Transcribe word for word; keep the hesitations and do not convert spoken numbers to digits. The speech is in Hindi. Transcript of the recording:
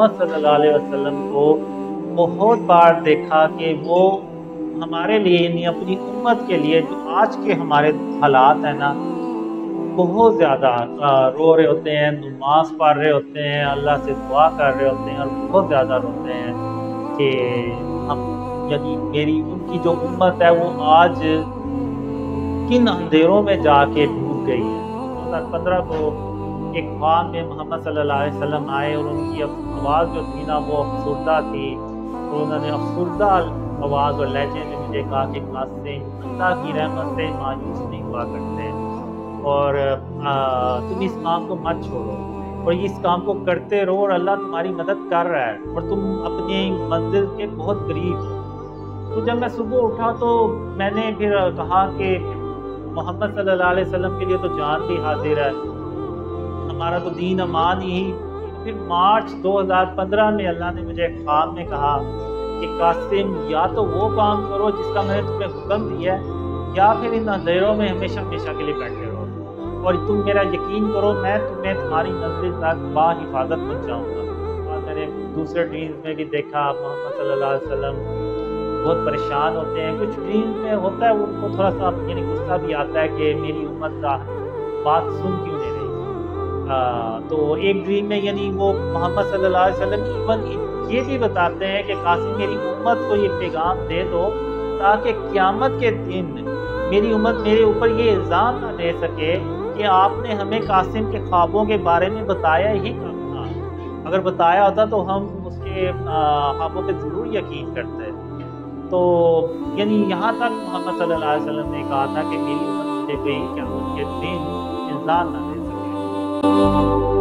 मोहम्मद सल्लल्लाहु अलैहि वसल्लम को बहुत बार देखा कि वो हमारे लिए यानी अपनी उम्मत के लिए जो आज के हमारे हालात हैं ना, बहुत ज़्यादा रो रहे होते हैं, नमाज पढ़ रहे होते हैं, अल्लाह से दुआ कर रहे होते हैं और बहुत ज़्यादा रोते हैं कि हम यानी मेरी उनकी जो उम्मत है वो आज किन अंधेरों में जाके डूब गई है। तो पंद्रह को एक ख्वाब में मोहम्मद सल्लल्लाहु अलैहि वसल्लम आए और उनकी आवाज़ जो थी ना वो अफसरदा थी। तो उन्होंने अफसरदा आवाज़ और लहजे में मुझे कहा कि कासिम, अल्लाह की रहमत से मायूस नहीं हुआ करते और आ, तुम इस काम को मत छोड़ो और इस काम को करते रहो और अल्लाह तुम्हारी मदद कर रहा है और तुम अपने मंजिल के बहुत करीब हो। तो जब मैं सुबह उठा तो मैंने फिर कहा कि मोहम्मद सल्लल्लाहु अलैहि वसल्लम के लिए तो जान भी हाजिर है, हमारा तो दीन अमान ही। फिर मार्च दो हज़ार पंद्रह में अल्लाह ने मुझे ख्वाब में कहा कि कासिम, या तो वो काम करो जिसका मैंने तुम्हें हुक्म दिया है या फिर इन अंधेरों में हमेशा हमेशा के लिए बैठे रहो और तुम मेरा यकीन करो मैं तुम्हें तुम्हारी मंजिल तक बाहिफाजत पहुँचाऊँगा। और मैंने दूसरे ड्रीम्स में भी देखा मोहम्मद सल्लल्लाहु अलैहि वसल्लम बहुत परेशान होते हैं। कुछ ड्रीम्स में होता है उनको थोड़ा सा यानी गुस्सा भी आता है कि मेरी उम्मत का बात सुन क्यों नहीं रही। आ, तो एक ड्रीम में यानी वो मोहम्मद सल्लल्लाहु अलैहि वसल्लम इवन ये भी बताते हैं कि कासिम, मेरी उम्मत को ये पैगाम दे दो ताकि क़यामत के दिन मेरी उम्मत मेरे ऊपर ये इल्ज़ाम ना दे सके कि आपने हमें कासिम के ख्वाबों के बारे में बताया ही कम था। अगर बताया होता तो हम उसके ख्वाबों पे ज़रूर यकीन करते। तो यानी यहाँ तक मोहम्मद सल्लल्लाहु अलैहि वसल्लम ने कहा था कि मेरी उम्मत मुझे कहीं क़यामत के दिन इल्ज़ाम ना दे सके।